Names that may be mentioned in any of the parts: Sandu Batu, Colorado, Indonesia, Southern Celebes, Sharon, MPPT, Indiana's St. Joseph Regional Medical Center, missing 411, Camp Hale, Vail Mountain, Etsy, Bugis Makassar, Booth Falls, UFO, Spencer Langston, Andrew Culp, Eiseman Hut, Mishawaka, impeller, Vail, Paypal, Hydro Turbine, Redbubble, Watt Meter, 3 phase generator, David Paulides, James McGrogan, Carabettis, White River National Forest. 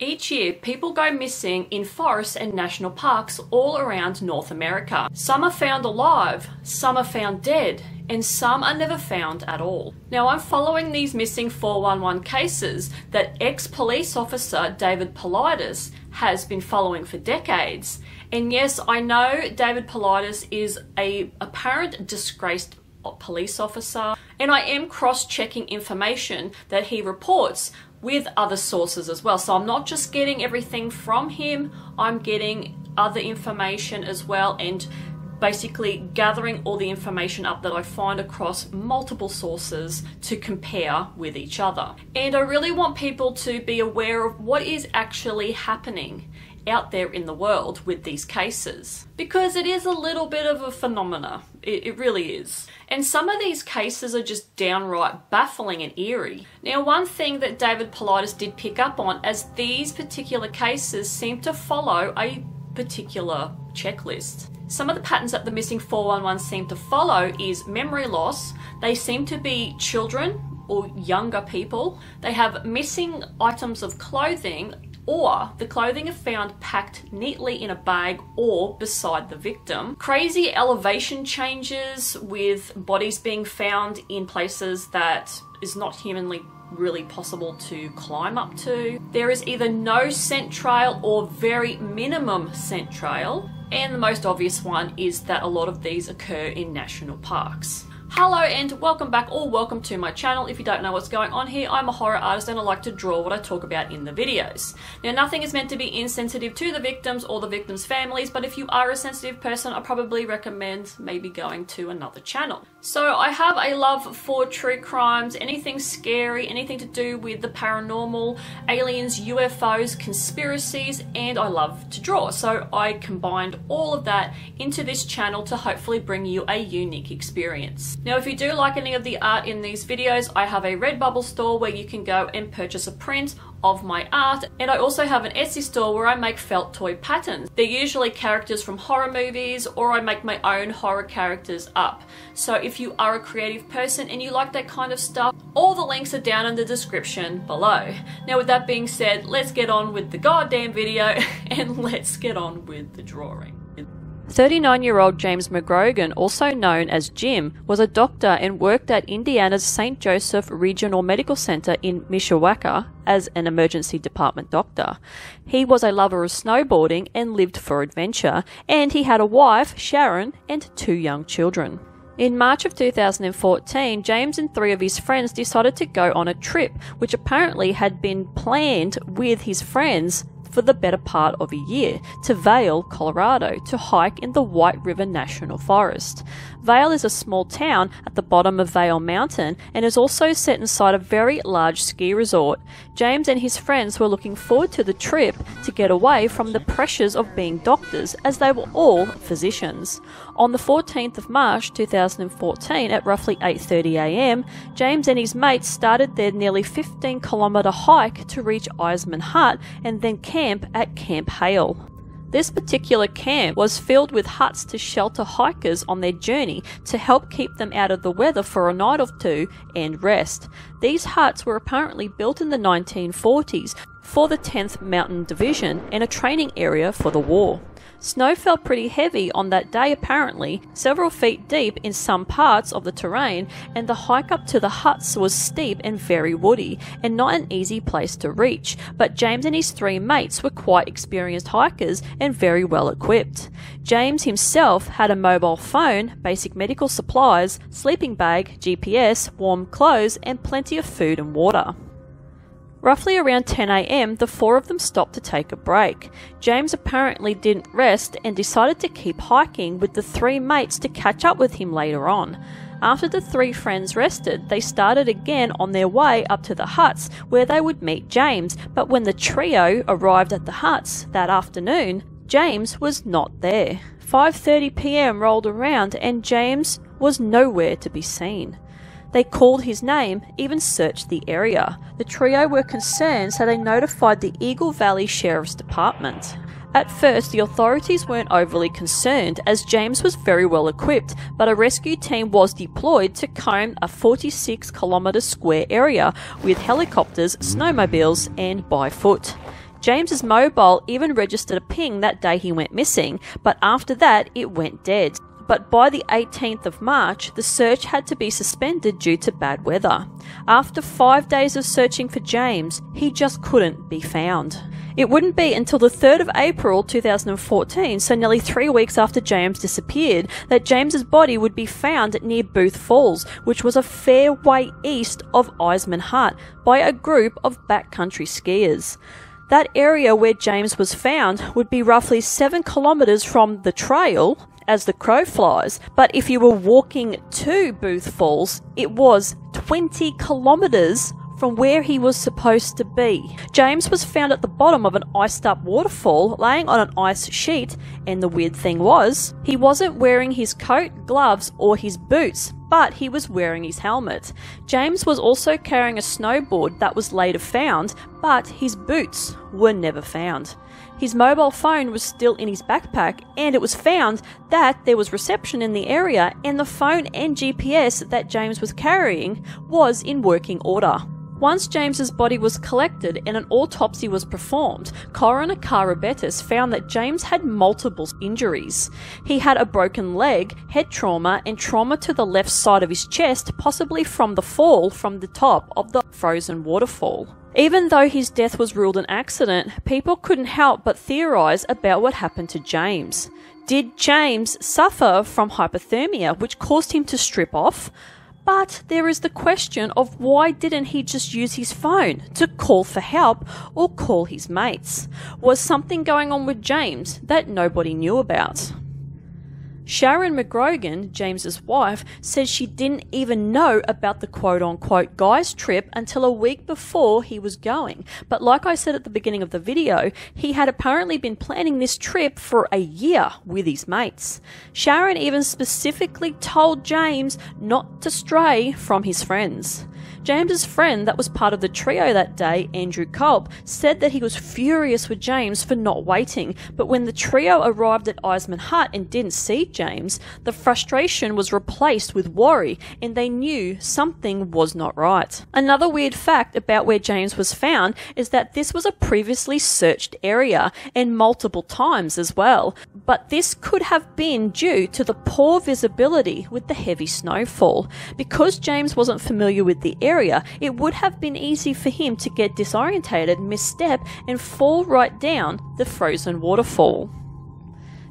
Each year, people go missing in forests and national parks all around North America. Some are found alive, some are found dead, and some are never found at all. Now, I'm following these missing 411 cases that ex-police officer David Paulides has been following for decades. And yes, I know David Paulides is an apparent disgraced police officer, and I am cross-checking information that he reports with other sources as well. So I'm not just getting everything from him, I'm getting other information as well, and basically gathering all the information up that I find across multiple sources to compare with each other. And I really want people to be aware of what is actually happening out there in the world with these cases, because it is a little bit of a phenomena. It really is. And some of these cases are just downright baffling and eerie. Now, one thing that David Paulides did pick up on, as these particular cases seem to follow a particular checklist. Some of the patterns that the missing 411 seem to follow is memory loss. They seem to be children or younger people. They have missing items of clothing, or the clothing are found packed neatly in a bag or beside the victim. Crazy elevation changes with bodies being found in places that is not humanly really possible to climb up to. There is either no scent trail or very minimum scent trail. And the most obvious one is that a lot of these occur in national parks. Hello and welcome back, or welcome to my channel. If you don't know what's going on here, I'm a horror artist and I like to draw what I talk about in the videos. Now, nothing is meant to be insensitive to the victims or the victims' families, but if you are a sensitive person, I probably recommend maybe going to another channel. So I have a love for true crimes, anything scary, anything to do with the paranormal, aliens, UFOs, conspiracies, and I love to draw. So I combined all of that into this channel to hopefully bring you a unique experience. Now, if you do like any of the art in these videos, I have a Redbubble store where you can go and purchase a print of my art, and I also have an Etsy store where I make felt toy patterns. They're usually characters from horror movies, or I make my own horror characters up. So if you are a creative person and you like that kind of stuff, all the links are down in the description below. Now, with that being said, let's get on with the goddamn video and let's get on with the drawing. 39-year-old James McGrogan, also known as Jim, was a doctor and worked at Indiana's St. Joseph Regional Medical Center in Mishawaka as an emergency department doctor. He was a lover of snowboarding and lived for adventure, and he had a wife, Sharon, and 2 young children. In March of 2014, James and 3 of his friends decided to go on a trip, which apparently had been planned with his friends for the better part of a year, to Vail, Colorado, to hike in the White River National Forest. Vail is a small town at the bottom of Vail Mountain and is also set inside a very large ski resort. James and his friends were looking forward to the trip to get away from the pressures of being doctors, as they were all physicians. On the 14th of March 2014 at roughly 8:30 a.m, James and his mates started their nearly 15-kilometre hike to reach Eiseman Hut and then camp at Camp Hale. This particular camp was filled with huts to shelter hikers on their journey to help keep them out of the weather for a night or two and rest. These huts were apparently built in the 1940s for the 10th Mountain Division and a training area for the war. Snow fell pretty heavy on that day, apparently several feet deep in some parts of the terrain, and the hike up to the huts was steep and very woody and not an easy place to reach, but James and his 3 mates were quite experienced hikers and very well equipped. James himself had a mobile phone, basic medical supplies, sleeping bag, GPS, warm clothes, and plenty of food and water. Roughly around 10 a.m, the 4 of them stopped to take a break. James apparently didn't rest and decided to keep hiking with the 3 mates to catch up with him later on. After the 3 friends rested, they started again on their way up to the huts where they would meet James, but when the trio arrived at the huts that afternoon, James was not there. 5:30 p.m. rolled around and James was nowhere to be seen. They called his name, even searched the area. The trio were concerned, so they notified the Eagle Valley Sheriff's Department. At first, the authorities weren't overly concerned, as James was very well equipped, but a rescue team was deployed to comb a 46-kilometre square area with helicopters, snowmobiles, and by foot. James's mobile even registered a ping that day he went missing, but after that it went dead. But by the 18th of March, the search had to be suspended due to bad weather. After 5 days of searching for James, he just couldn't be found. It wouldn't be until the 3rd of April 2014, so nearly 3 weeks after James disappeared, that James's body would be found near Booth Falls, which was a fair way east of Eiseman Hut, by a group of backcountry skiers. That area where James was found would be roughly 7 kilometres from the trail as the crow flies, but if you were walking to Booth Falls, it was 20 kilometres from where he was supposed to be. James was found at the bottom of an iced-up waterfall, laying on an ice sheet, and the weird thing was, he wasn't wearing his coat, gloves, or his boots, but he was wearing his helmet. James was also carrying a snowboard that was later found, but his boots were never found. His mobile phone was still in his backpack, and it was found that there was reception in the area, and the phone and GPS that James was carrying was in working order. Once James's body was collected and an autopsy was performed, coroner Carabettis found that James had multiple injuries. He had a broken leg, head trauma, and trauma to the left side of his chest, possibly from the fall from the top of the frozen waterfall. Even though his death was ruled an accident, people couldn't help but theorise about what happened to James. Did James suffer from hypothermia, which caused him to strip off? But there is the question of why didn't he just use his phone to call for help or call his mates? Was something going on with James that nobody knew about? Sharon McGrogan, James's wife, says she didn't even know about the quote-unquote guys trip until a week before he was going. But like I said at the beginning of the video, he had apparently been planning this trip for a year with his mates. Sharon even specifically told James not to stray from his friends. James's friend that was part of the trio that day, Andrew Culp, said that he was furious with James for not waiting, but when the trio arrived at Eiseman Hut and didn't see James, the frustration was replaced with worry, and they knew something was not right. Another weird fact about where James was found is that this was a previously searched area, and multiple times as well, but this could have been due to the poor visibility with the heavy snowfall. Because James wasn't familiar with the area, it would have been easy for him to get disorientated, misstep, and fall right down the frozen waterfall.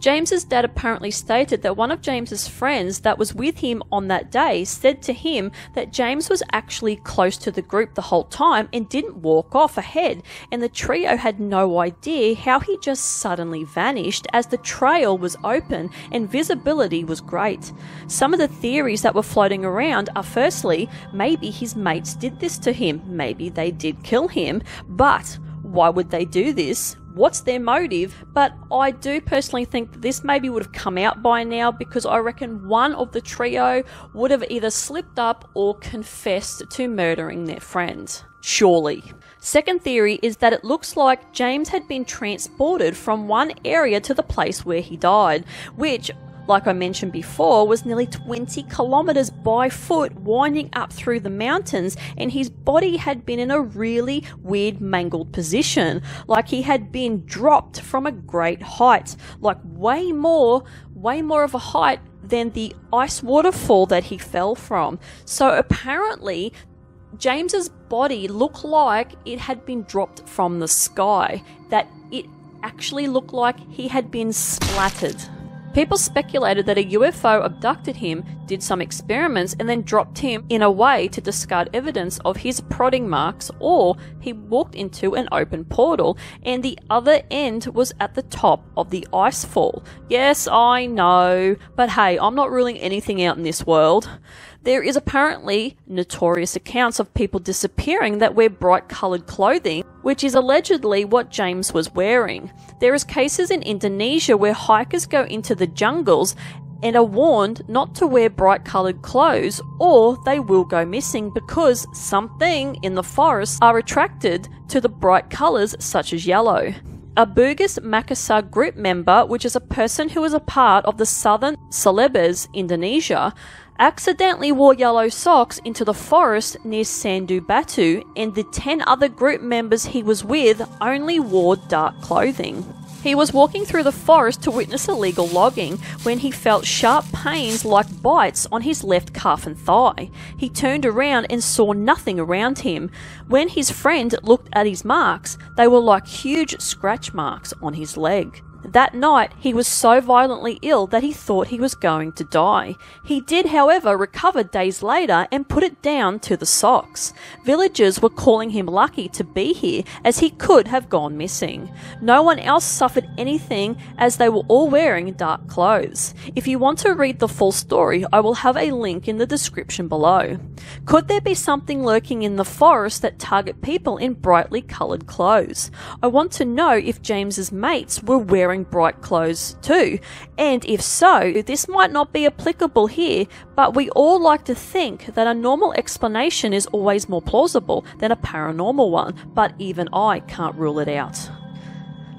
James's dad apparently stated that one of James's friends that was with him on that day said to him that James was actually close to the group the whole time and didn't walk off ahead, and the trio had no idea how he just suddenly vanished as the trail was open and visibility was great. Some of the theories that were floating around are, firstly, maybe his mates did this to him, maybe they did kill him, but why would they do this? What's their motive? But I do personally think that this maybe would have come out by now, because I reckon one of the trio would have either slipped up or confessed to murdering their friend. Surely. Second theory is that it looks like James had been transported from one area to the place where he died, which, like I mentioned before, was nearly 20 kilometres by foot, winding up through the mountains, and his body had been in a really weird mangled position, like he had been dropped from a great height, like way more of a height than the ice waterfall that he fell from. So apparently James's body looked like it had been dropped from the sky, that it actually looked like he had been splattered. People speculated that a UFO abducted him, did some experiments, and then dropped him in a way to discard evidence of his prodding marks, or he walked into an open portal, and the other end was at the top of the ice fall. Yes, I know, but hey, I'm not ruling anything out in this world. There is apparently notorious accounts of people disappearing that wear bright coloured clothing, which is allegedly what James was wearing. There is cases in Indonesia where hikers go into the jungles and are warned not to wear bright coloured clothes or they will go missing, because something in the forests are attracted to the bright colours such as yellow. A Bugis Makassar group member, which is a person who is a part of the Southern Celebes, Indonesia, accidentally wore yellow socks into the forest near Sandu Batu, and the 10 other group members he was with only wore dark clothing. He was walking through the forest to witness illegal logging when he felt sharp pains like bites on his left calf and thigh. He turned around and saw nothing around him. When his friend looked at his marks, they were like huge scratch marks on his leg. That night, he was so violently ill that he thought he was going to die. He did, however, recover days later and put it down to the socks. Villagers were calling him lucky to be here, as he could have gone missing. No one else suffered anything, as they were all wearing dark clothes. If you want to read the full story, I will have a link in the description below. Could there be something lurking in the forest that target people in brightly coloured clothes? I want to know if James's mates were wearing bright clothes too, and if so, this might not be applicable here, but we all like to think that a normal explanation is always more plausible than a paranormal one, but even I can't rule it out.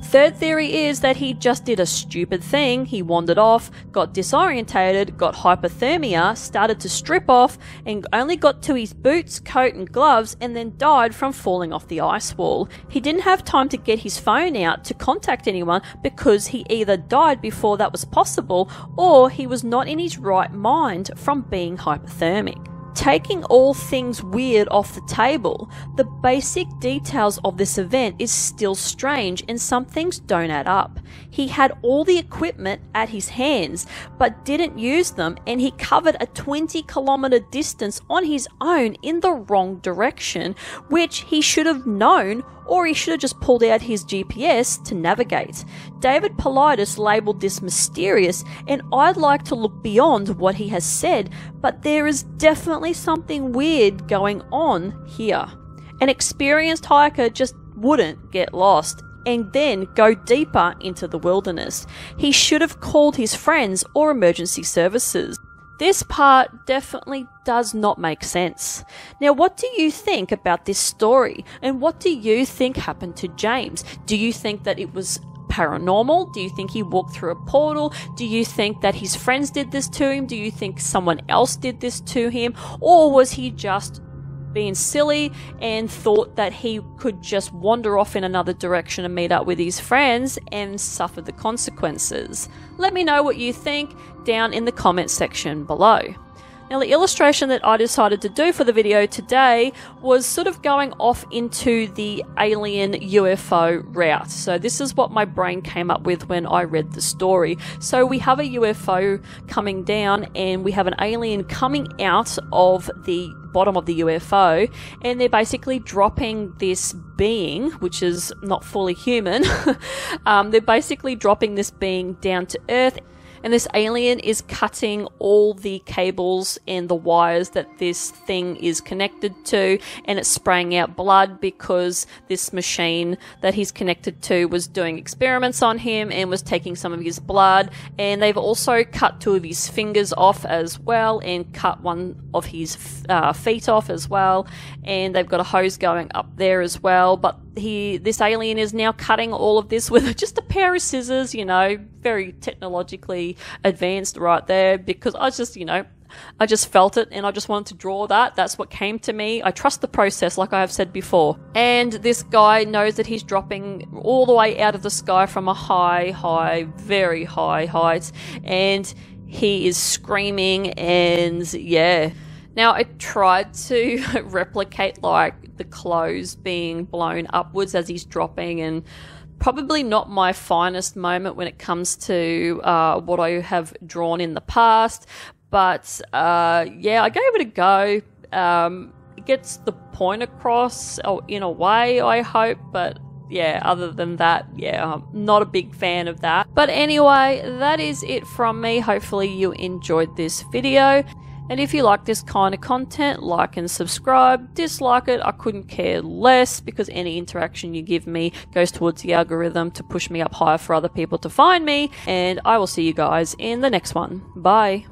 Third theory is that he just did a stupid thing. He wandered off, got disorientated, got hypothermia, started to strip off, and only got to his boots, coat and gloves, and then died from falling off the ice wall. He didn't have time to get his phone out to contact anyone because he either died before that was possible, or he was not in his right mind from being hypothermic. Taking all things weird off the table, the basic details of this event is still strange and some things don't add up. He had all the equipment at his hands but didn't use them, and he covered a 20-kilometer distance on his own in the wrong direction, which he should have known, or he should have just pulled out his GPS to navigate. David Paulides labelled this mysterious, and I'd like to look beyond what he has said, but there is definitely something weird going on here. An experienced hiker just wouldn't get lost and then go deeper into the wilderness. He should have called his friends or emergency services. This part definitely does not make sense. Now, what do you think about this story? And what do you think happened to James? Do you think that it was paranormal? Do you think he walked through a portal? Do you think that his friends did this to him? Do you think someone else did this to him? Or was he just being silly and thought that he could just wander off in another direction and meet up with his friends and suffer the consequences? Let me know what you think down in the comment section below. Now, the illustration that I decided to do for the video today was sort of going off into the alien UFO route. So this is what my brain came up with when I read the story. So we have a UFO coming down, and we have an alien coming out of the bottom of the UFO, and they're basically dropping this being, which is not fully human. They're basically dropping this being down to Earth, and this alien is cutting all the cables and the wires that this thing is connected to, and it's spraying out blood because this machine that he's connected to was doing experiments on him and was taking some of his blood, and they've also cut two of his fingers off as well, and cut one of his feet off as well, and they've got a hose going up there as well. But this alien is now cutting all of this with just a pair of scissors, you know, very technologically advanced right there, because I was just, you know, I just felt it and I just wanted to draw that. That's what came to me. I trust the process, like I have said before. And this guy knows that he's dropping all the way out of the sky from a very high height, and he is screaming, and yeah. Now, I tried to replicate like the clothes being blown upwards as he's dropping, and probably not my finest moment when it comes to what I have drawn in the past, but yeah, I gave it a go. It gets the point across in a way, I hope, but yeah, other than that, yeah, I'm not a big fan of that. But anyway, that is it from me. Hopefully you enjoyed this video. And if you like this kind of content, like and subscribe. Dislike it, I couldn't care less, because any interaction you give me goes towards the algorithm to push me up higher for other people to find me. And I will see you guys in the next one. Bye.